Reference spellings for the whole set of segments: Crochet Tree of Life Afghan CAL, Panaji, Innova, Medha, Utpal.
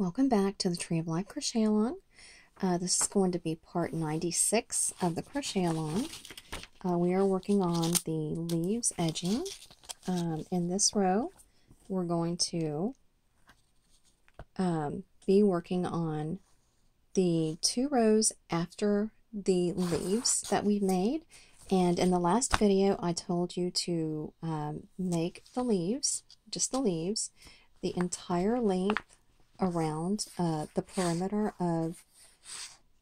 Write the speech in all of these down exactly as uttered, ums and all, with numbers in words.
Welcome back to the Tree of Life Crochet Along. Uh, this is going to be part ninety-six of the Crochet Along. Uh, we are working on the leaves edging. Um, in this row, we're going to um, be working on the two rows after the leaves that we've made. And in the last video, I told you to um, make the leaves, just the leaves, the entire length around uh, the perimeter of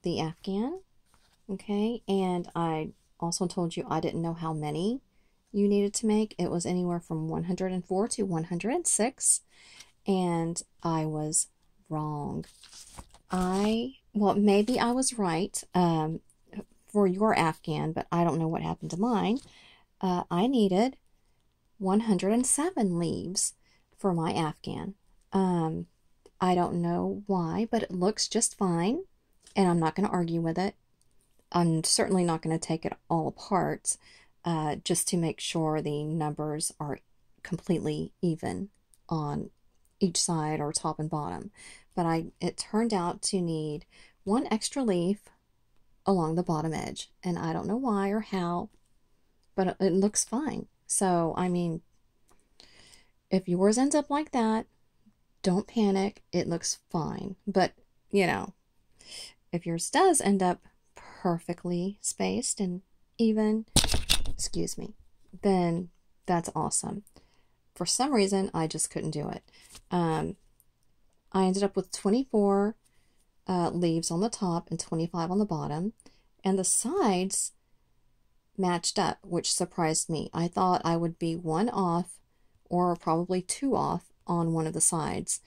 the Afghan. Okay, and I also told you I didn't know how many you needed to make. It was anywhere from one hundred four to one hundred six, and I was wrong. I, well, maybe I was right um, for your Afghan, but I don't know what happened to mine. Uh, I needed one hundred seven leaves for my Afghan. Um, I don't know why, but it looks just fine, and I'm not going to argue with it. I'm certainly not going to take it all apart uh, just to make sure the numbers are completely even on each side or top and bottom. But I it turned out to need one extra leaf along the bottom edge, and I don't know why or how, but it, it looks fine. So, I mean, if yours ends up like that, don't panic, it looks fine. But, you know, if yours does end up perfectly spaced and even, excuse me, then that's awesome. For some reason, I just couldn't do it. Um, I ended up with twenty-four uh, leaves on the top and twenty-five on the bottom, and the sides matched up, which surprised me. I thought I would be one off or probably two off on one of the sides,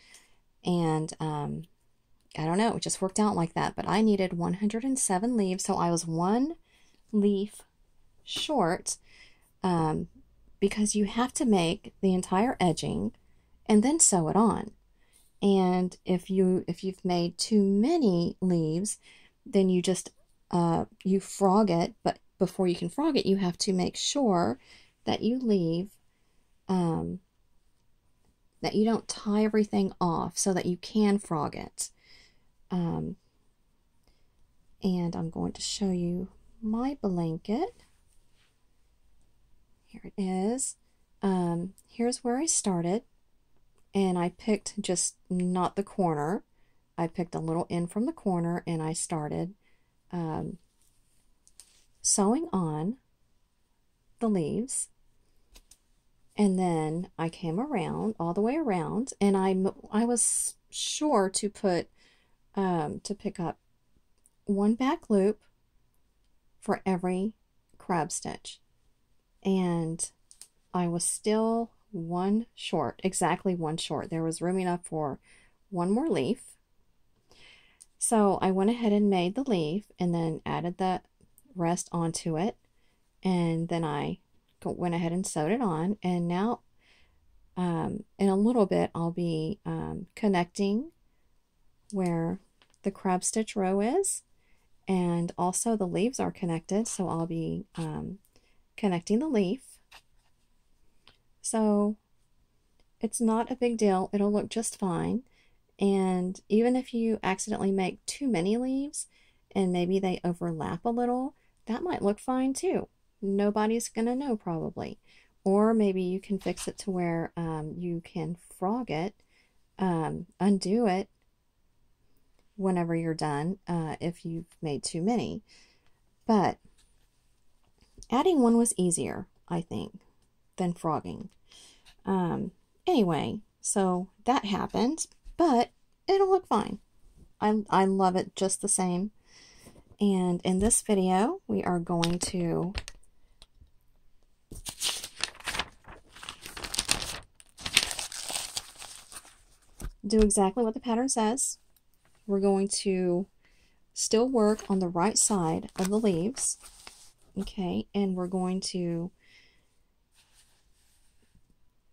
and um, I don't know, it just worked out like that. But I needed one hundred seven leaves, so I was one leaf short, um, because you have to make the entire edging and then sew it on. And if you if you've made too many leaves, then you just uh, you frog it. But before you can frog it, you have to make sure that you leave um, that you don't tie everything off so that you can frog it. Um, and I'm going to show you my blanket. Here it is. Um, here's where I started, and I picked just not the corner. I picked a little end from the corner, and I started um, sewing on the leaves. And then I came around, all the way around, and I, I was sure to put, um, to pick up one back loop for every crab stitch. And I was still one short, exactly one short. There was room enough for one more leaf. So I went ahead and made the leaf and then added the rest onto it. And then I went ahead and sewed it on, and now um, in a little bit I'll be um, connecting where the crab stitch row is, and also the leaves are connected, so I'll be um, connecting the leaf. So it's not a big deal, it'll look just fine. And even if you accidentally make too many leaves and maybe they overlap a little, that might look fine too. Nobody's gonna know, probably. Or maybe you can fix it to where um, you can frog it, um, undo it whenever you're done uh, if you've made too many. But adding one was easier, I think, than frogging. Um, anyway, so that happened, but it'll look fine. I, I love it just the same. And in this video, we are going to do exactly what the pattern says. We're going to still work on the right side of the leaves, okay? And we're going to,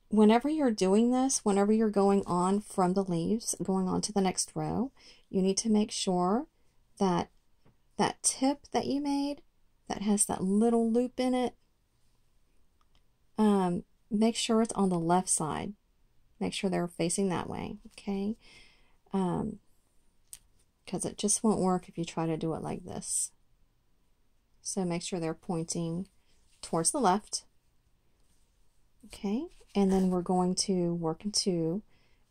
whenever you're doing this, whenever you're going on from the leaves, going on to the next row, you need to make sure that that tip that you made that has that little loop in it, um, make sure it's on the left side. Make sure they're facing that way, okay? Um, because it just won't work if you try to do it like this. So make sure they're pointing towards the left. Okay, and then we're going to work into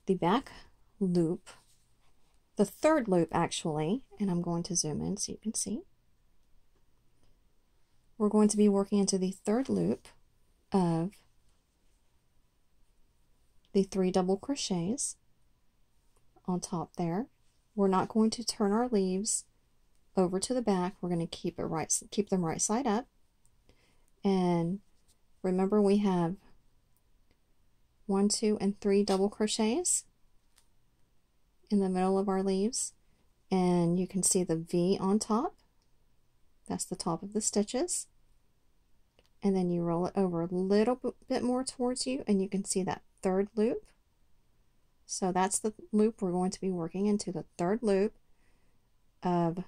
the back loop, the third loop actually, and I'm going to zoom in so you can see. We're going to be working into the third loop of the three double crochets on top there. We're not going to turn our leaves over to the back. We're going to keep it right, keep them right side up. And remember, we have one, two, and three double crochets in the middle of our leaves, and you can see the V on top. That's the top of the stitches. And then you roll it over a little bit more towards you, and you can see that third loop. So that's the loop we're going to be working into, the third loop of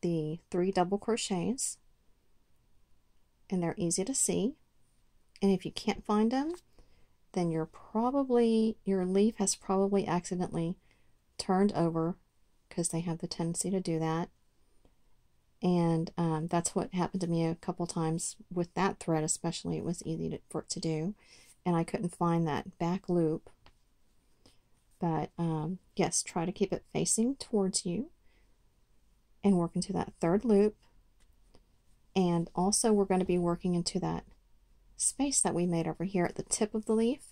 the three double crochets. And they're easy to see. And if you can't find them, then you're probably, your leaf has probably accidentally turned over, because they have the tendency to do that. And um, that's what happened to me a couple times with that thread especially. It was easy to, for it to do, and I couldn't find that back loop. But um, yes, try to keep it facing towards you and work into that third loop. And also we're going to be working into that space that we made over here at the tip of the leaf.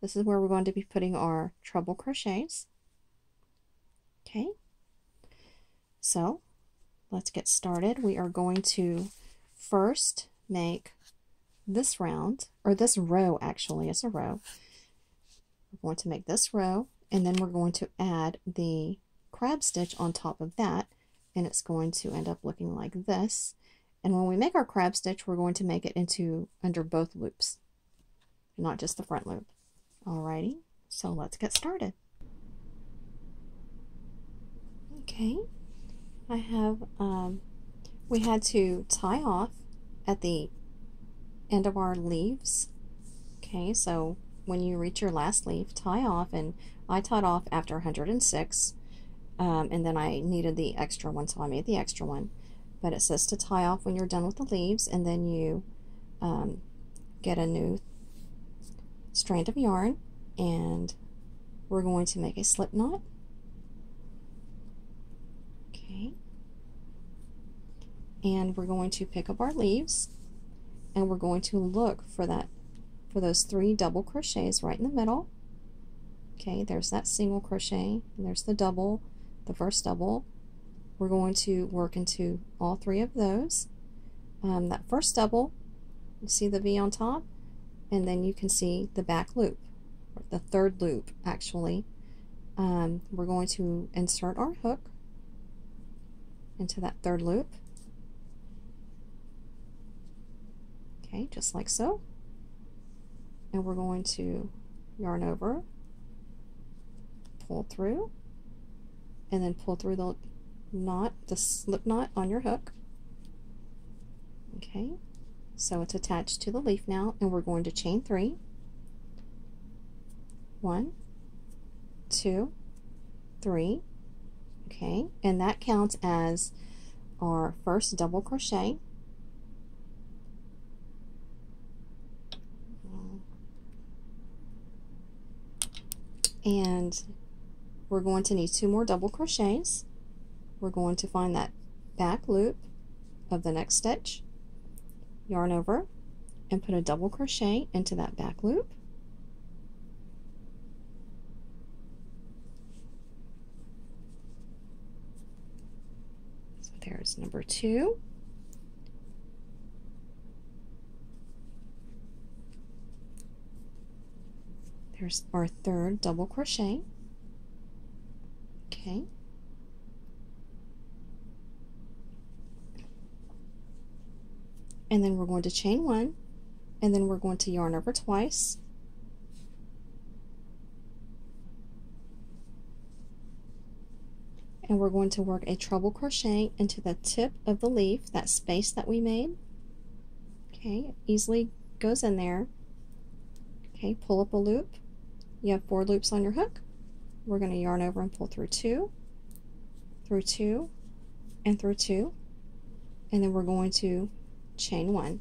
This is where we're going to be putting our treble crochets. Okay, so let's get started. We are going to first make this round, or this row actually, it's a row. We're going to make this row, and then we're going to add the crab stitch on top of that, and it's going to end up looking like this. And when we make our crab stitch, we're going to make it into under both loops, not just the front loop. Alrighty, so let's get started. Okay, I have, um, we had to tie off at the end of our leaves. Okay, so when you reach your last leaf, tie off, and I tied off after one hundred six, um, and then I needed the extra one, so I made the extra one. But it says to tie off when you're done with the leaves, and then you um, get a new strand of yarn, and we're going to make a slip knot. Okay. And we're going to pick up our leaves, and we're going to look for that, for those three double crochets right in the middle. Okay, there's that single crochet, and there's the double, the first double. We're going to work into all three of those. Um, that first double, you see the V on top, and then you can see the back loop, or the third loop actually. Um, we're going to insert our hook into that third loop. Okay, just like so. And we're going to yarn over, pull through, and then pull through the knot, the slip knot on your hook. Okay, so it's attached to the leaf now, and we're going to chain three. One, two, three. Okay, and that counts as our first double crochet. And we're going to need two more double crochets. We're going to find that back loop of the next stitch, yarn over, and put a double crochet into that back loop. So there's number two. There's our third double crochet. Okay. And then we're going to chain one, and then we're going to yarn over twice, and we're going to work a treble crochet into the tip of the leaf, that space that we made. Okay, it easily goes in there. Okay, pull up a loop. You have four loops on your hook. We're going to yarn over and pull through two, through two and through two, and then we're going to chain one.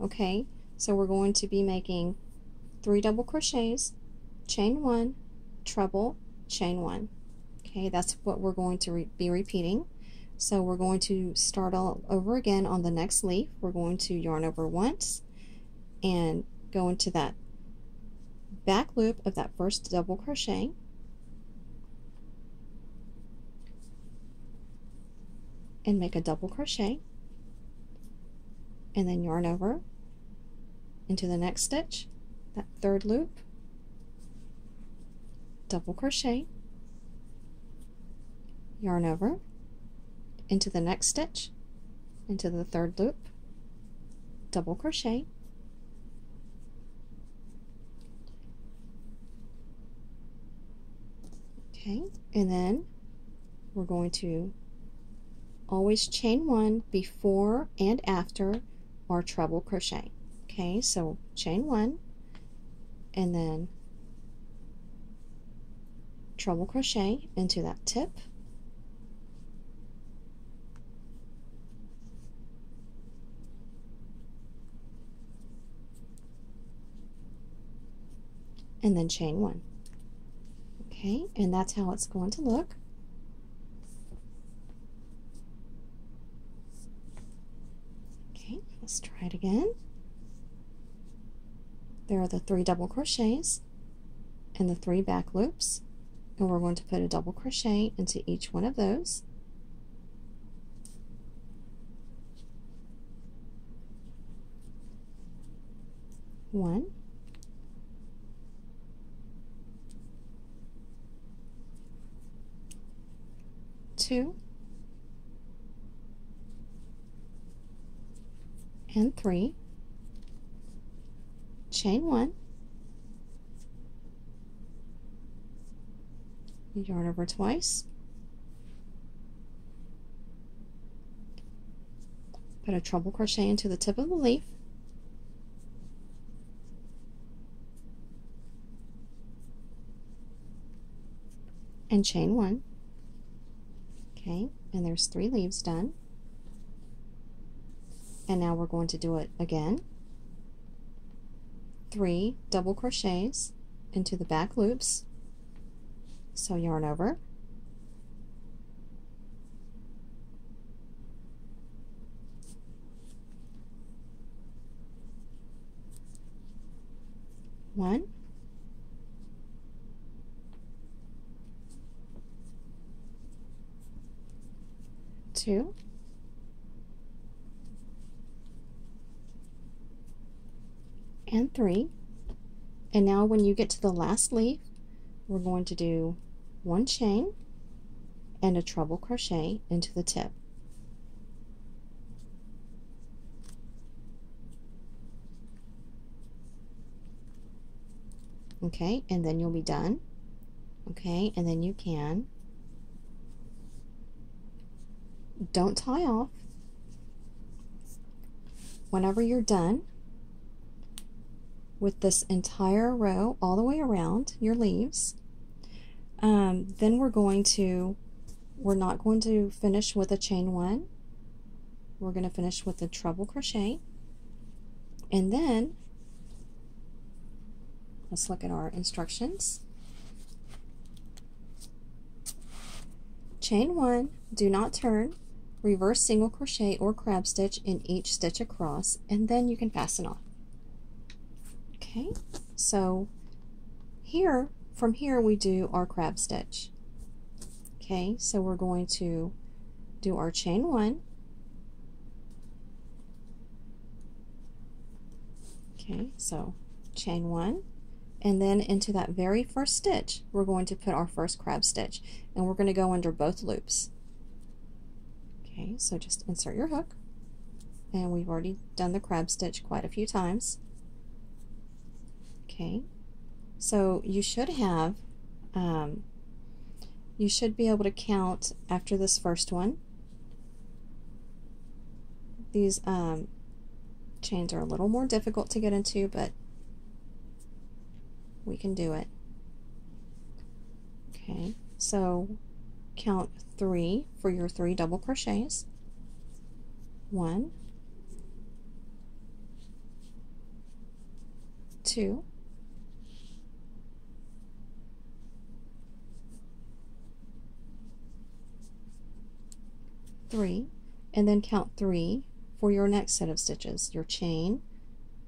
Okay, so we're going to be making three double crochets, chain one, treble, chain one. Okay, that's what we're going to re be repeating. So we're going to start all over again on the next leaf. We're going to yarn over once and go into that back loop of that first double crochet, and make a double crochet, and then yarn over into the next stitch, that third loop, double crochet, yarn over into the next stitch, into the third loop, double crochet, okay, and then we're going to always chain one before and after our treble crochet. Okay, so chain one and then treble crochet into that tip, and then chain one. Okay, and that's how it's going to look. Okay, let's try it again. There are the three double crochets and the three back loops, and we're going to put a double crochet into each one of those. One, two, and three, chain one, yarn over twice, put a treble crochet into the tip of the leaf, and chain one. Okay, and there's three leaves done. And now we're going to do it again. Three double crochets into the back loops. So yarn over. One. Two. And three. And now when you get to the last leaf, we're going to do one chain and a treble crochet into the tip. Okay, and then you'll be done. Okay, and then you can, don't tie off. Whenever you're done with this entire row all the way around your leaves, um, then we're going to we're not going to finish with a chain one. We're going to finish with a treble crochet, and then let's look at our instructions. Chain one, do not turn, reverse single crochet or crab stitch in each stitch across, and then you can fasten off. Okay, so here, from here we do our crab stitch. Okay, so we're going to do our chain one. Okay, so chain one, and then into that very first stitch we're going to put our first crab stitch, and we're going to go under both loops. Okay, so just insert your hook, and we've already done the crab stitch quite a few times. Okay, so you should have, um, you should be able to count after this first one. These um, chains are a little more difficult to get into, but we can do it. Okay, so count three for your three double crochets. One, two, three, and then count three for your next set of stitches, your chain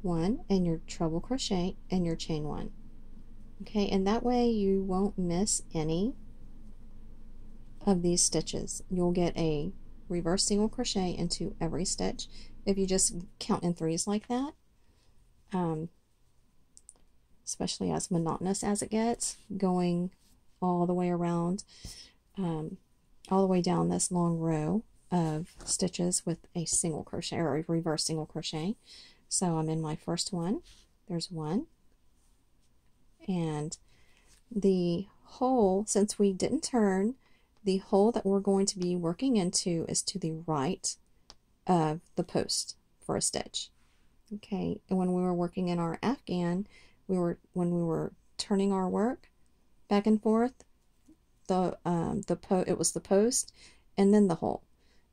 one and your treble crochet and your chain one. Okay, and that way you won't miss any of these stitches. You'll get a reverse single crochet into every stitch if you just count in threes like that. Um, especially as monotonous as it gets, going all the way around, um, all the way down this long row of stitches with a single crochet or a reverse single crochet. So I'm in my first one. There's one, and the hole, since we didn't turn, the hole that we're going to be working into is to the right of the post for a stitch. Okay, and when we were working in our Afghan, we were when we were turning our work back and forth, the um, the po it was the post and then the hole,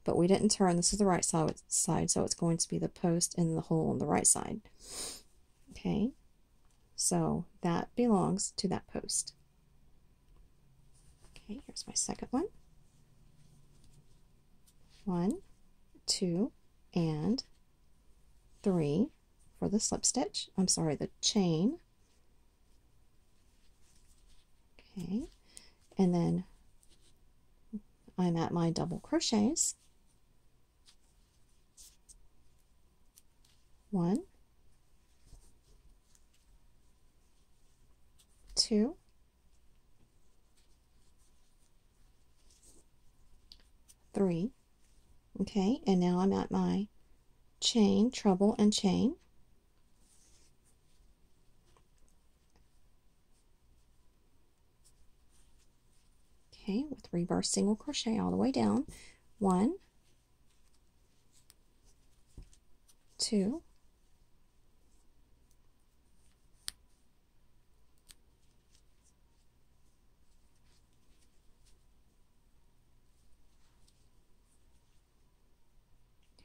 but we didn't turn. This is the right side, side, so it's going to be the post and the hole on the right side. Okay, so that belongs to that post. Okay, here's my second one. One, two, and three for the slip stitch. I'm sorry, the chain. Okay, and then I'm at my double crochets. One, two, three. Okay, and now I'm at my chain, treble and chain. Okay, with reverse single crochet all the way down. One, two,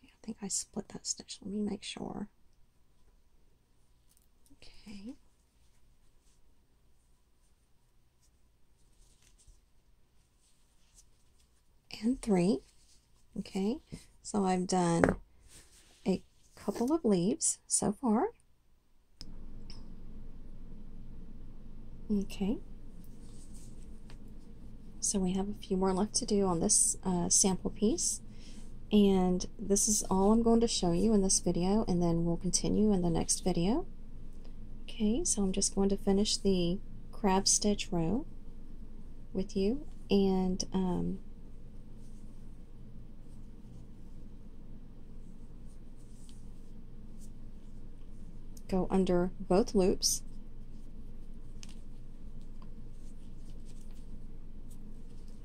I think I split that stitch. Let me make sure. Okay. And three. Okay. So I've done a couple of leaves so far. Okay. So we have a few more left to do on this uh, sample piece. And this is all I'm going to show you in this video, and then we'll continue in the next video. Okay, so I'm just going to finish the crab stitch row with you, and um, go under both loops.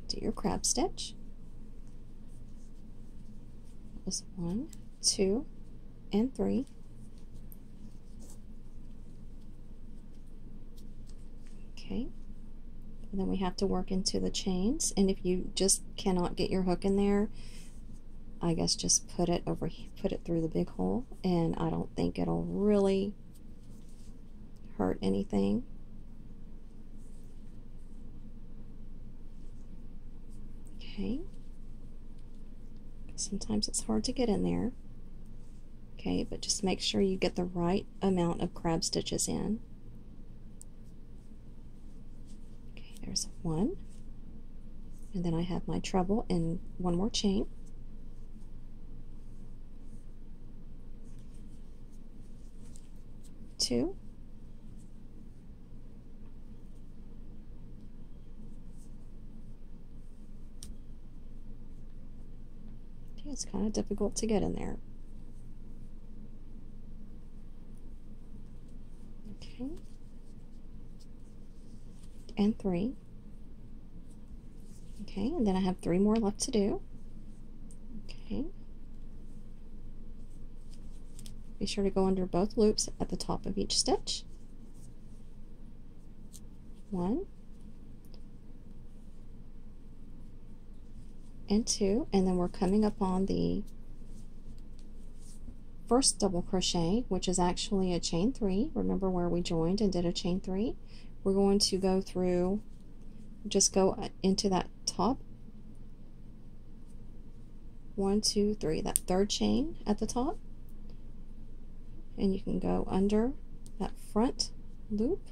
Do your crab stitch. Was one, two, and three. Okay, and then we have to work into the chains, and if you just cannot get your hook in there, I guess just put it over, put it through the big hole, and I don't think it'll really hurt anything. Okay. Sometimes it's hard to get in there. Okay, but just make sure you get the right amount of crab stitches in. Okay, there's one, and then I have my treble and one more chain. Two, it's kind of difficult to get in there. Okay, and three. Okay, and then I have three more left to do. Okay, be sure to go under both loops at the top of each stitch. One, and two, and then we're coming up on the first double crochet, which is actually a chain three. Remember where we joined and did a chain three? We're going to go through, just go into that top one, two, three, that third chain at the top, and you can go under that front loop.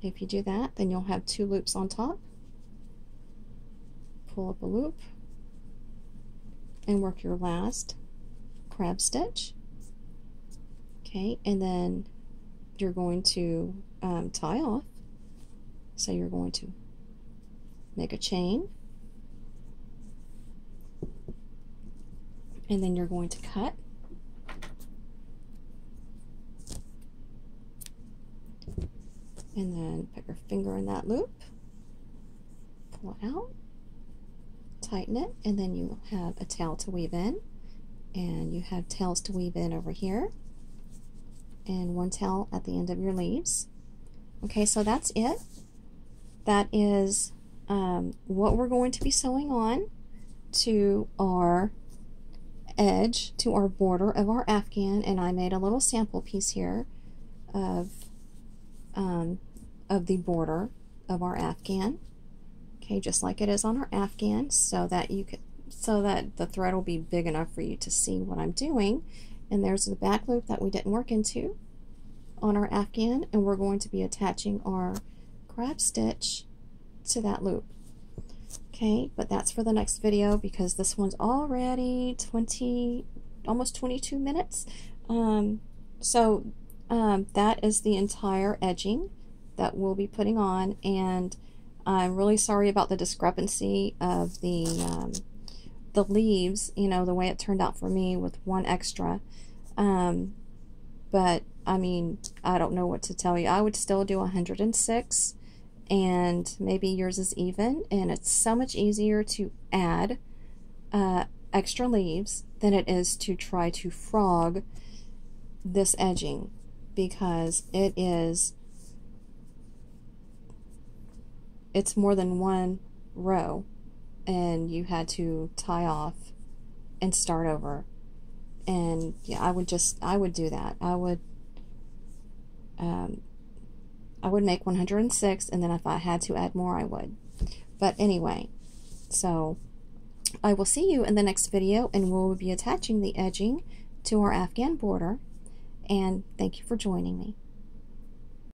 If you do that, then you'll have two loops on top. Pull up a loop and work your last crab stitch. Okay, and then you're going to um, tie off. So you're going to make a chain, and then you're going to cut. And then put your finger in that loop, pull it out, tighten it, and then you have a tail to weave in. And you have tails to weave in over here, and one tail at the end of your leaves. Okay, so that's it. That is um, what we're going to be sewing on to our edge, to our border of our Afghan. And I made a little sample piece here of Um, of the border of our Afghan, okay, just like it is on our Afghan, so that you could, so that the thread will be big enough for you to see what I'm doing. And there's the back loop that we didn't work into on our Afghan, and we're going to be attaching our crab stitch to that loop. Okay, but that's for the next video, because this one's already twenty almost twenty-two minutes. Um, so Um, that is the entire edging that we'll be putting on, and I'm really sorry about the discrepancy of the um, the leaves, you know, the way it turned out for me with one extra. Um, but I mean, I don't know what to tell you. I would still do one hundred six, and maybe yours is even, and it's so much easier to add uh, extra leaves than it is to try to frog this edging, because it is, it's more than one row, and you had to tie off and start over. And yeah, I would just, I would do that. I would, um, I would make one hundred six, and then if I had to add more, I would. But anyway, so I will see you in the next video, and we'll be attaching the edging to our Afghan border. And thank you for joining me.